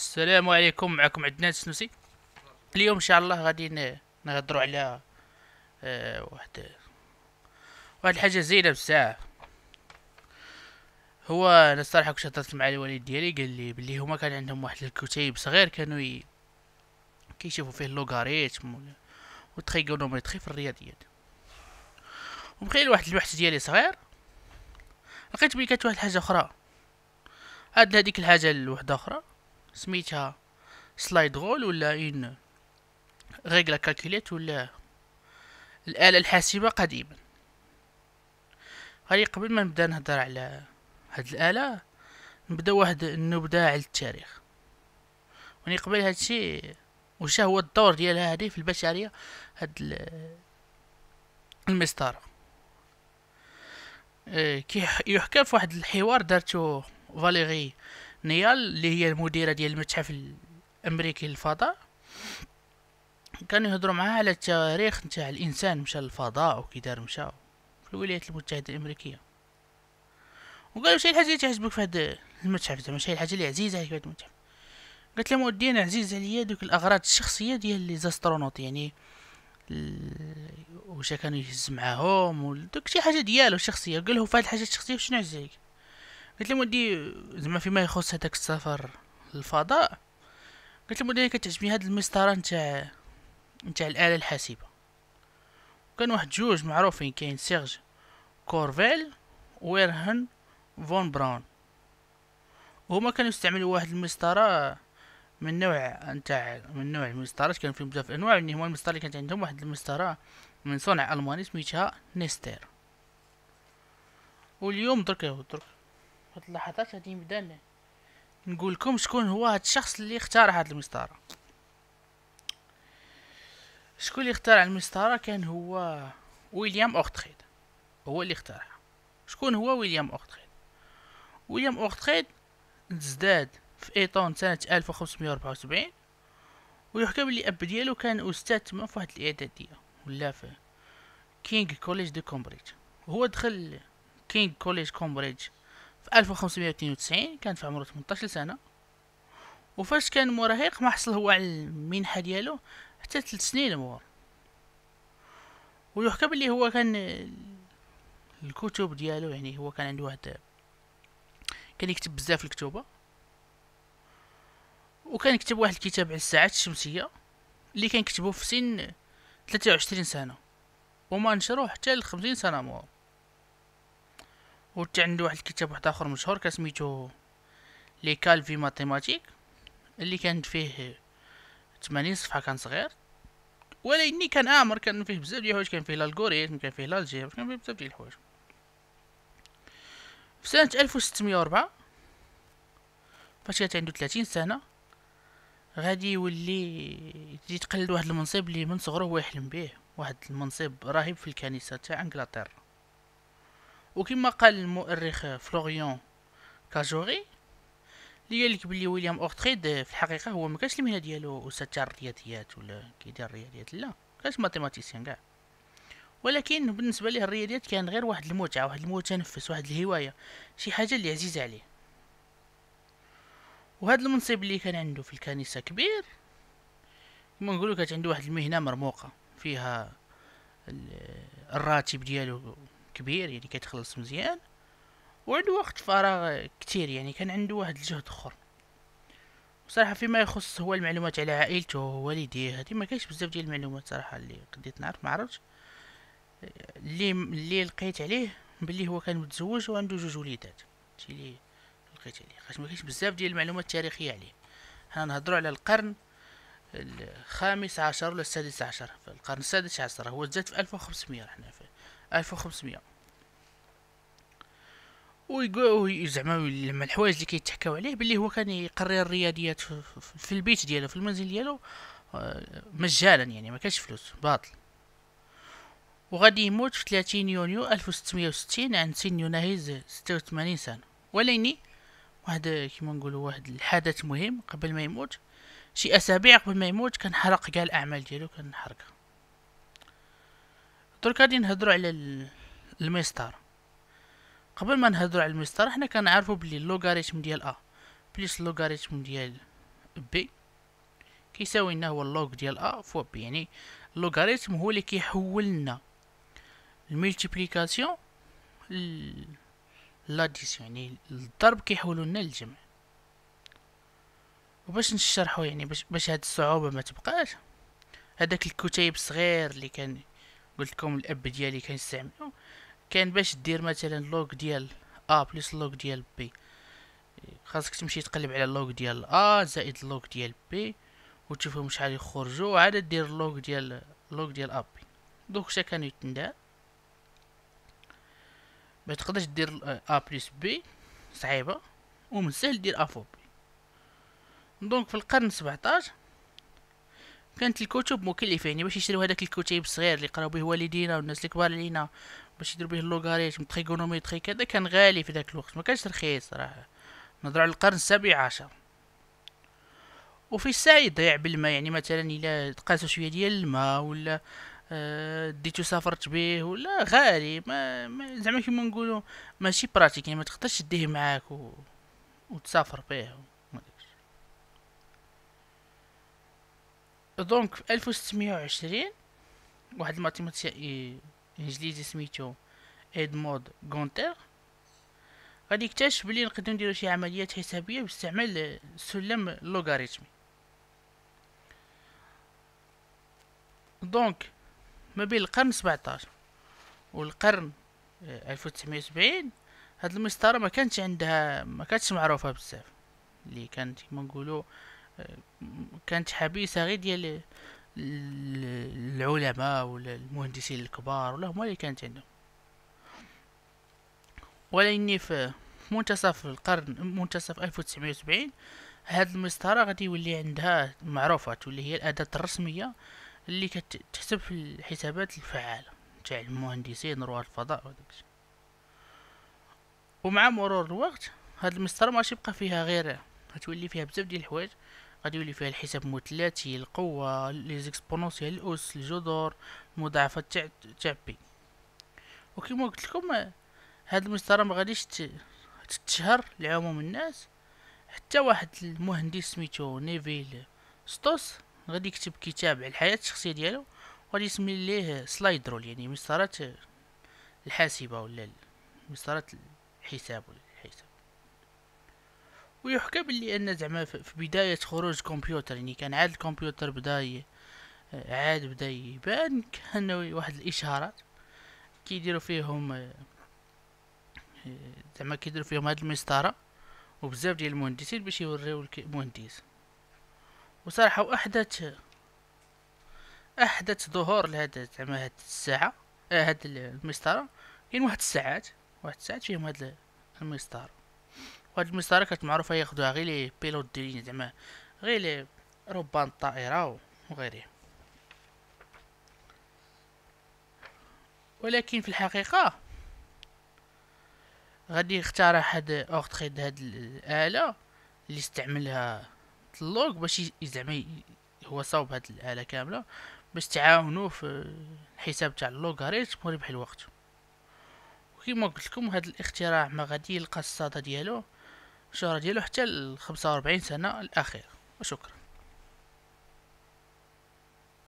السلام عليكم، معكم عدنان سنوسي. اليوم ان شاء الله غادي نهضروا على واحد الحاجه زينه بزاف. هو انا الصراحه كنت هضرت مع الوالد ديالي، قال لي بلي هما كان عندهم واحد الكتيب صغير كانوا كيشوفوا فيه اللوغاريتم وتريغونومتري في الرياضيات، وبقي واحد البحث ديالي صغير لقيت بلي كانت واحد الحاجه اخرى. عاد هذيك الحاجه لوحده اخرى سميتها سلايد رول ولا اون ريغلا كالكوليت ولا الاله الحاسبه قديما. هاي قبل ما نبدا نهضر على هاد الاله نبدا واحد النبذه على التاريخ، وني قبل هادشي واش هو الدور ديالها هادي في البشريه. هاد المسطره كيحكى في واحد الحوار دارتو فاليري نيال اللي هي المديره ديال المتحف الامريكي للفضاء. كانوا يهضروا معاها على التاريخ نتاع الانسان مشى للفضاء وكي دار مشى في الولايات المتحده الامريكيه، وقالوا شي الحاجه اللي تعجبك في هذا المتحف، زعما شي الحاجه اللي عزيزه عليك في هذا المتحف. قالت لهم ودي انا عزيز عليا دوك الاغراض الشخصيه ديال لي زاسترونوت، يعني واش كانوا يهز معاهم ودوك شي حاجه ديالو الشخصيه. قال له فهاد الحاجه الشخصيه شنو عزيز عليك؟ قلت لهم ودي زعما فيما يخص هذاك السفر للفضاء، قلت لهم ودي كتعجبني هاد المسطره نتاع الاله الحاسبه. وكان واحد جوج معروفين، كاين سيرج كورفيل ويرهن فون براون، وهما كانوا يستعملوا واحد المسطره من نوع المسطرات كانوا فيهم بزاف الانواع، اللي هما المسطره اللي كانت عندهم واحد المسطره من صنع الماني سميتها نيستر. واليوم درك في اللحظات هادي نبدا نقول لكم شكون هو هاد الشخص اللي اختار هاد المسطره. شكون اللي اخترع المسطره؟ كان هو ويليام اوغتريد، هو اللي اخترعها. شكون هو ويليام اوغتريد؟ ويليام اوغتريد تزداد في ايطون سنه 1574، ويحكى بلي الاب ديالو كان استاذ تما في واحد الاعداديه ولا في كينغ كوليج دو كومبريدج. هو دخل كينغ كوليج كومبريدج في 1592، كان في عمره 18 سنه. وفاش كان مراهق ما حصل هو على المنحه ديالو حتى 3 سنين مور. ويحكى بلي هو كان الكتب ديالو، يعني هو كان عنده واحد كان يكتب بزاف الكتوبه، وكان يكتب واحد الكتاب على الساعات الشمسيه اللي كان كتبه في سن 23 سنه وما نشروه حتى ل 50 سنه مور. وتا عنده واحد الكتاب واحد اخر مشهور كسميتو لي كالفي ماتيماتيك اللي كانت فيه 80 صفحه، كان صغير ولكن كان امر، كان فيه بزاف ديال الحوايج، كان فيه الالغوريثم، كان فيه الجبر، كان فيه بزاف ديال الحوايج. في سنه 1604 فاش كانت عنده 30 سنه غادي يولي يتقلد واحد المنصب اللي من صغره هو يحلم به، واحد المنصب راهب في الكنيسه تاع انجلترا. وكما قال المؤرخ فلوريان كاجوري اللي قال لك بلي ويليام اوغتريد في الحقيقه هو ما كانش المهنه ديالو استاذ تاع الرياضيات ولا كيدير الرياضيات، لا كانش ماتيماتيسيان كاع، ولكن بالنسبه ليه الرياضيات كان غير واحد المتعه، واحد المتنفس، واحد الهوايه، شي حاجه اللي عزيزه عليه. وهذا المنصب اللي كان عنده في الكنيسه كبير كما نقولوا، كانت عنده واحد المهنه مرموقه فيها الراتب ديالو كبير، يعني كيتخلص مزيان وعنده وقت فراغ كتير، يعني كان عنده واحد الجهد اخر. بصراحه فيما يخص هو المعلومات على عائلته ووالديه هذه ما كاينش بزاف ديال المعلومات صراحه اللي قديت نعرف، ما عرفتش اللي لقيت عليه بلي هو كان متزوج وعنده 2 وليدات، هادشي اللي لقيت عليه، خاطر ما كاينش بزاف ديال المعلومات التاريخيه عليه. حنا نهضروا على القرن 15 ولا 16، في القرن 16 هو زاد في 1500، حنا في 1500. ويقول زعما لما الحوايج اللي كيتحكاو عليه بلي هو كان يقري الرياضيات في البيت ديالو في المنزل ديالو مجانا، يعني ما كانش فلوس باطل. وغادي يموت في 30 يونيو 1660 عند سن يناهز 86 سنه. ولكن واحد كيما نقولوا واحد الحدث مهم قبل ما يموت، شي اسابيع قبل ما يموت كان حرق كاع الاعمال ديالو، كان حرقها. درك غادي نهضروا على المسطره. قبل ما نهضروا على المسطره حنا كنعرفوا بلي اللوغاريتم ديال ا بلس اللوغاريتم ديال بي كيساوي لنا هو اللوغ ديال ا فوا بي، يعني اللوغاريتم هو اللي كيحول لنا الملتيبليكاسيون لاديسيون، يعني الضرب كيحولوا لنا للجمع. وباش نشرحوا يعني باش هاد الصعوبه ما تبقاش، هذاك الكتيب الصغير اللي كان قلت لكم الاب ديالي كان يستعملو، كان باش دير مثلا لوغ ديال ا بلس لوغ ديال بي، خاصك تمشي تقلب على اللوغ ديال ا زائد اللوغ ديال بي وتشوفهم شحال يخرجوا، وعاد دير اللوغ ديال ا بي. دوك شا كانو يتندى ما تقدرش دير ا بلس بي، صعيبه، ومن السهل دير ا فوق بي. دونك في القرن 17 كانت الكتب مكلفه، يعني باش يشريو هذاك الكتيب الصغير اللي قراو به والدينا والناس الكبار علينا باش يديروا به اللوغاريتم تريغونوميتري كذا، كان غالي في ذاك الوقت، ما كانش رخيص، راه نهضروا على القرن 17. وفي الساعه يضيع بالماء، يعني مثلا الا تقاسوا شويه ديال الماء ولا ديتو سافرت به ولا غالي، ما زعما كيما نقولوا ماشي براتيك، يعني ما تقدرش تديه معاك وتسافر به. دونك في 1620 واحد الماتيماتيسيان انجليزي سميتو ادموند غونتر غادي يكتشف بلي نقدروا نديرو شي عمليات حسابيه باستعمال السلم اللوغاريتمي. دونك ما بين القرن 17 والقرن 1970 هاد المسطره ما كانتش معروفه بزاف، اللي كانت كما نقولوا كانت حبيسه غير ديال العلماء ولا المهندسين الكبار ولا هما اللي كانت عندهم. ولكن في منتصف القرن منتصف 1970 هاد المسطره غادي يولي عندها معروفه، واللي هي الاداه الرسميه اللي كتحسب في الحسابات الفعاله تاع المهندسين رواد الفضاء وداكشي. ومع مرور الوقت هاد المسطره ماشي بقى فيها غير، غتولي فيها بزاف ديال الحوايج، غادي يولي فيها الحساب المثلثي، القوه، لي زيكسبونونسيال، الاس، الجذور، المضاعفات تاع بي. وكما قلت لكم هاد المسطره ما غاديش تتشهر لعموم الناس، حتى واحد المهندس سميتو نيفيل ستوس غادي يكتب كتاب على الحياه الشخصيه ديالو وغادي يسمي ليه سلايد رول، يعني مسطرات الحاسبه ولا مسطرات الحساب ولا الحساب. ويحكى باللي ان زعما في بدايه خروج كمبيوتر، يعني كان عاد الكمبيوتر بدا يبان، كانوا واحد الاشارات كيديروا فيهم هاد المسطره وبزاف ديال المهندسين باش يوريو المهندس. وصراحه احدث ظهور لهذا زعما هاد الساعه هاد المسطره كاين واحد الساعات فيهم هاد المسطره. وهاد المسطره كانت معروفه ياخدوها غير لي بيلوت ديال زعما غير لي ربان الطائره وغيره، ولكن في الحقيقه غادي اخترع هاد اوغتريد هاد الاله اللي استعملها اللوغ باش زعما هو صاوب هاد الاله كامله باش تعاونوا في الحساب تاع اللوغاريتم ويربح الوقت. وكما قلت لكم هاد الاختراع ما غادي يلقى الصدى ديالو الشهره ديالو حتى ل 45 سنه الاخيره. وشكرا.